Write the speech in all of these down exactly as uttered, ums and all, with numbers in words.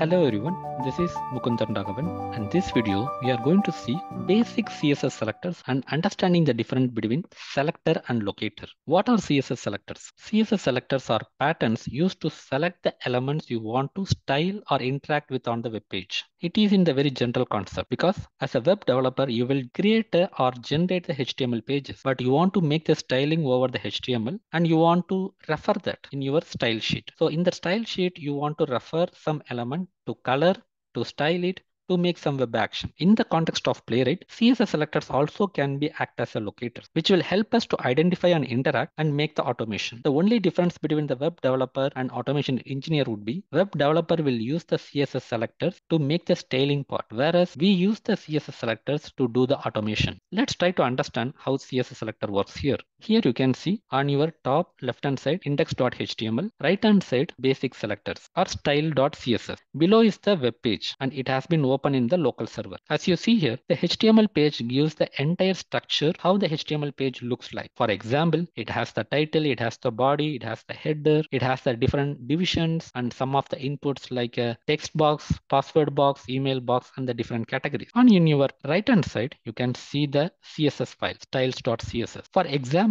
Hello everyone, this is Mukundan Daghavan, and in this video we are going to see basic C S S selectors and understanding the difference between selector and locator. What are C S S selectors? C S S selectors are patterns used to select the elements you want to style or interact with on the web page. It is in the very general concept because as a web developer you will create or generate the H T M L pages, but you want to make the styling over the H T M L and you want to refer that in your style sheet. So in the style sheet you want to refer some element to color, to style it, to make some web action. In the context of Playwright, C S S selectors also can be act as a locator, which will help us to identify and interact and make the automation. The only difference between the web developer and automation engineer would be web developer will use the C S S selectors to make the styling part, whereas we use the C S S selectors to do the automation. Let's try to understand how C S S selector works here. Here you can see on your top left-hand side index dot H T M L, right-hand side basic selectors or style dot C S S. Below is the web page and it has been open in the local server. As you see here, the H T M L page gives the entire structure how the H T M L page looks like. For example, it has the title, it has the body, it has the header, it has the different divisions and some of the inputs like a text box, password box, email box, and the different categories. On in your right hand side, you can see the C S S file, styles dot C S S. For example,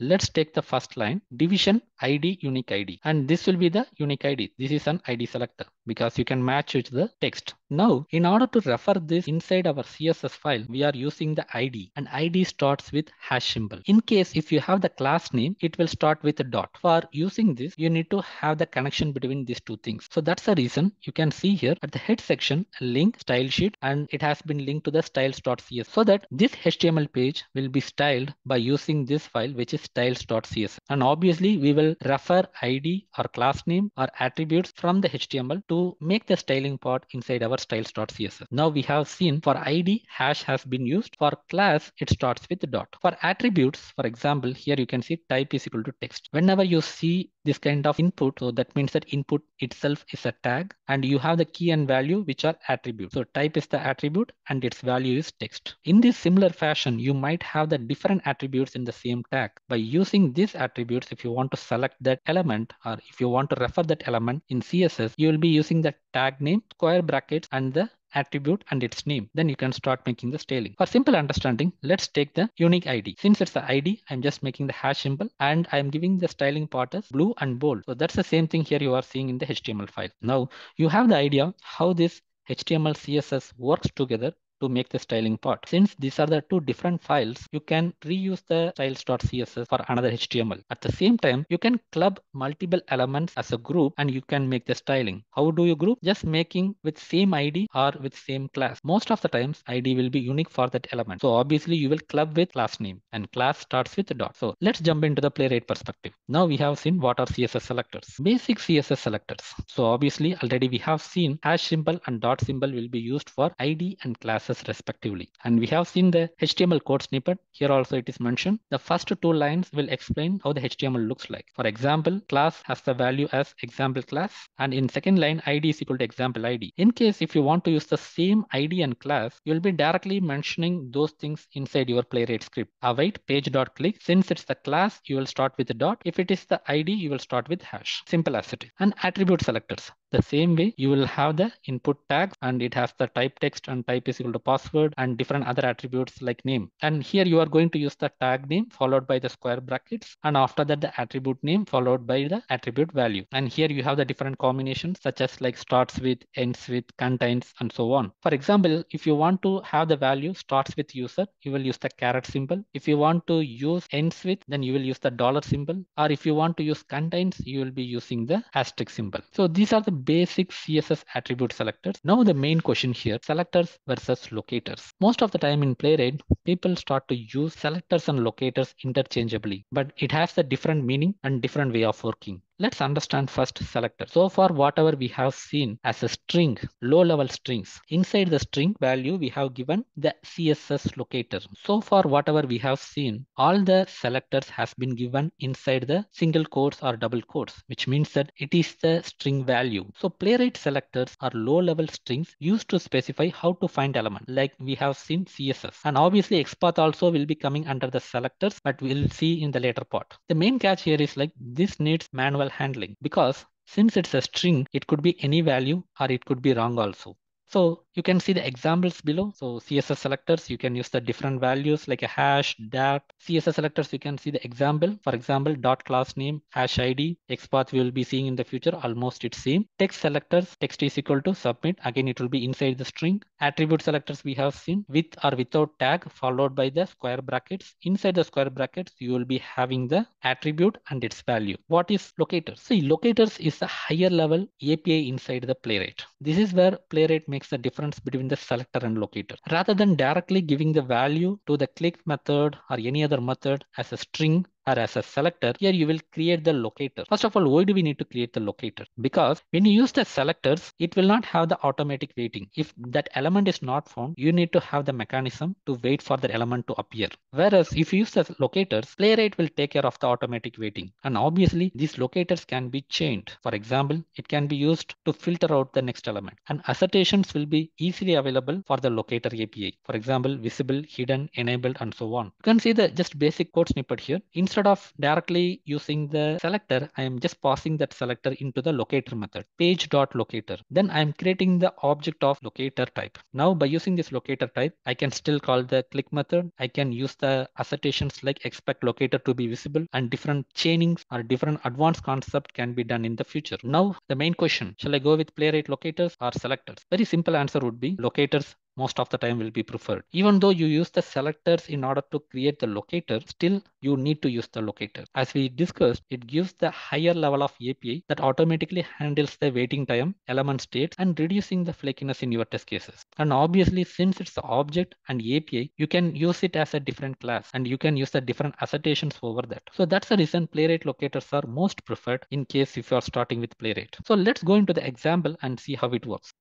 let's take the first line, division I D, unique I D. And this will be the unique I D. This is an I D selector because you can match it to the text. Now, in order to refer this inside our C S S file, we are using the I D. And I D starts with hash symbol. In case if you have the class name, it will start with a dot. For using this, you need to have the connection between these two things. So that's the reason you can see here at the head section, a link, style sheet, and it has been linked to the styles dot C S S so that this H T M L page will be styled by using this file, which is styles dot C S S. And obviously we will refer I D or class name or attributes from the H T M L to make the styling part inside our styles dot C S S. Now we have seen for I D, hash has been used. For class, it starts with the dot. For attributes, for example, here you can see type is equal to text. Whenever you see this kind of input, so that means that input itself is a tag and you have the key and value which are attributes. So type is the attribute and its value is text. In this similar fashion, you might have the different attributes in the same tag. By using these attributes, if you want to select that element or if you want to refer that element in C S S, you will be using the tag name, square brackets, and the attribute and its name. Then you can start making the styling. For simple understanding, let's take the unique I D. Since it's the I D, I'm just making the hash symbol and I'm giving the styling part as blue and bold. So that's the same thing here you are seeing in the H T M L file. Now you have the idea how this H T M L C S S works together to make the styling part. Since these are the two different files, you can reuse the styles dot C S S for another H T M L. At the same time, you can club multiple elements as a group and you can make the styling. How do you group? Just making with same I D or with same class. Most of the times, I D will be unique for that element. So obviously you will club with class name and class starts with a dot. So let's jump into the Playwright perspective. Now we have seen what are C S S selectors. Basic C S S selectors. So obviously already we have seen hash symbol and dot symbol will be used for I D and classes respectively. And we have seen the H T M L code snippet. Here also it is mentioned. The first two lines will explain how the H T M L looks like. For example, class has the value as example class. And in second line, I D is equal to example I D. In case if you want to use the same I D and class, you'll be directly mentioning those things inside your Playwright script. Await page dot click. Since it's the class, you will start with a dot. If it is the I D, you will start with hash. Simple as it is. And attribute selectors. The same way, you will have the input tag and it has the type text and type is equal to password and different other attributes like name. And here you are going to use the tag name followed by the square brackets and after that the attribute name followed by the attribute value. And here you have the different combinations such as like starts with, ends with, contains and so on. For example, if you want to have the value starts with user, you will use the caret symbol. If you want to use ends with, then you will use the dollar symbol. Or if you want to use contains, you will be using the asterisk symbol. So these are the basic C S S attribute selectors. Now the main question here, selectors versus locators. Most of the time in Playwright, people start to use selectors and locators interchangeably, but it has a different meaning and different way of working. Let's understand first selector. So far, whatever we have seen as a string, low-level strings, inside the string value, we have given the C S S locator. So far, whatever we have seen, all the selectors has been given inside the single quotes or double quotes, which means that it is the string value. So Playwright selectors are low-level strings used to specify how to find element, like we have seen C S S. And obviously, XPath also will be coming under the selectors, but we'll see in the later part. The main catch here is like this needs manual handling because Since it's a string, it could be any value or it could be wrong also. So you can see the examples below. So C S S selectors, you can use the different values like a hash, dap. C S S selectors, you can see the example. For example, dot class name, hash I D, XPath we will be seeing in the future, almost it's same. Text selectors, text is equal to submit. Again, it will be inside the string. Attribute selectors we have seen with or without tag followed by the square brackets. Inside the square brackets, you will be having the attribute and its value. What is locators? See, locators is a higher level A P I inside the Playwright. This is where Playwright makes the difference between the selector and locator. Rather than directly giving the value to the click method or any other method as a string or as a selector, here you will create the locator. First of all, why do we need to create the locator? Because when you use the selectors, it will not have the automatic waiting. If that element is not found, you need to have the mechanism to wait for the element to appear. Whereas if you use the locators, Playwright will take care of the automatic waiting. And obviously, these locators can be chained. For example, it can be used to filter out the next element. And assertions will be easily available for the locator A P I. For example, visible, hidden, enabled, and so on. You can see the just basic code snippet here. In Instead of directly using the selector, I am just passing that selector into the locator method, page.locator. Then I am creating the object of locator type. Now by using this locator type, I can still call the click method. I can use the assertions like expect locator to be visible, and different chainings or different advanced concepts can be done in the future. Now the main question, shall I go with Playwright locators or selectors? Very simple answer would be locators. Most of the time will be preferred. Even though you use the selectors in order to create the locator, still you need to use the locator. As we discussed, it gives the higher level of A P I that automatically handles the waiting time, element state, and reducing the flakiness in your test cases. And obviously, since it's the object and A P I, you can use it as a different class and you can use the different assertions over that. So that's the reason Playwright locators are most preferred in case if you are starting with Playwright. So let's go into the example and see how it works.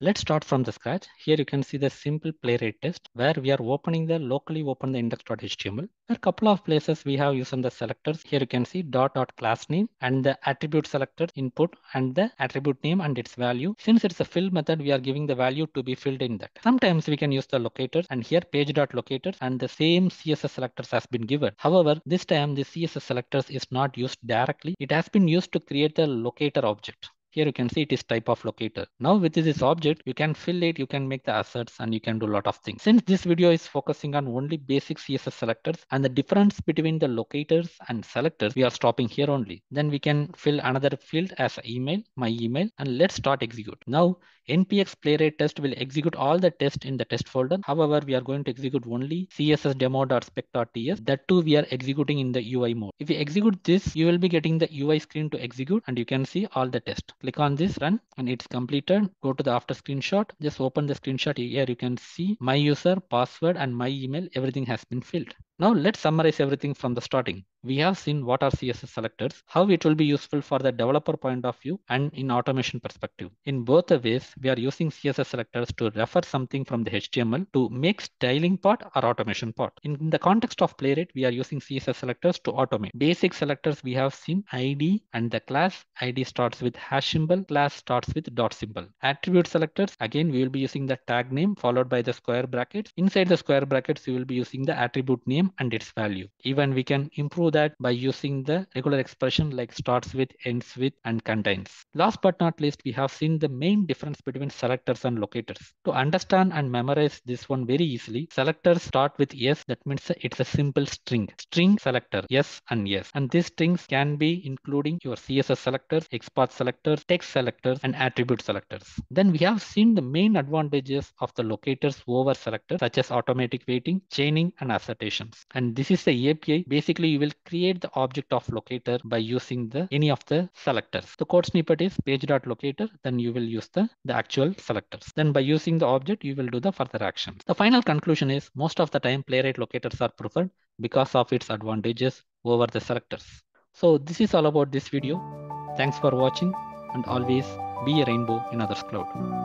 Let's start from the scratch. Here you can see the simple Playwright test where we are opening the locally open the index.html. There are a couple of places we have used on the selectors. Here you can see dot dot class name and the attribute selector input and the attribute name and its value. Since it's a fill method, we are giving the value to be filled in that. Sometimes we can use the locators, and here page dot locators and the same C S S selectors has been given. However, this time the C S S selectors is not used directly. It has been used to create the locator object. Here you can see it is type of locator. Now with this object, you can fill it, you can make the asserts, and you can do a lot of things. Since this video is focusing on only basic C S S selectors and the difference between the locators and selectors, we are stopping here only. Then we can fill another field as email, my email, and let's start execute. Now N P X Playwright test will execute all the tests in the test folder. However, we are going to execute only C S S demo dot spec dot T S. That too we are executing in the U I mode. If you execute this, you will be getting the U I screen to execute, and you can see all the tests. Click on this run and it's completed. Go to the after screenshot. Just open the screenshot. Here you can see my user, password, and my email. Everything has been filled. Now let's summarize everything from the starting. We have seen what are C S S selectors, how it will be useful for the developer point of view and in automation perspective. In both the ways, we are using C S S selectors to refer something from the H T M L to make styling part or automation part. In the context of Playwright, we are using C S S selectors to automate. Basic selectors we have seen I D and the class. I D starts with hash symbol, class starts with dot symbol. Attribute selectors, again, we will be using the tag name followed by the square brackets. Inside the square brackets, you will be using the attribute name and its value. Even we can improve that by using the regular expression like starts with, ends with, and contains. Last but not least, we have seen the main difference between selectors and locators. To understand and memorize this one very easily, selectors start with yes. That means it's a simple string. String selector, yes and yes. And these strings can be including your C S S selectors, XPath selectors, text selectors, and attribute selectors. Then we have seen the main advantages of the locators over selectors, such as automatic weighting, chaining, and assertions. And this is the A P I. Basically, you will create the object of locator by using the any of the selectors. The code snippet is page.locator. Then you will use the, the actual selectors. Then by using the object, you will do the further actions. The final conclusion is most of the time Playwright locators are preferred because of its advantages over the selectors. So this is all about this video. Thanks for watching, and always be a rainbow in others' cloud.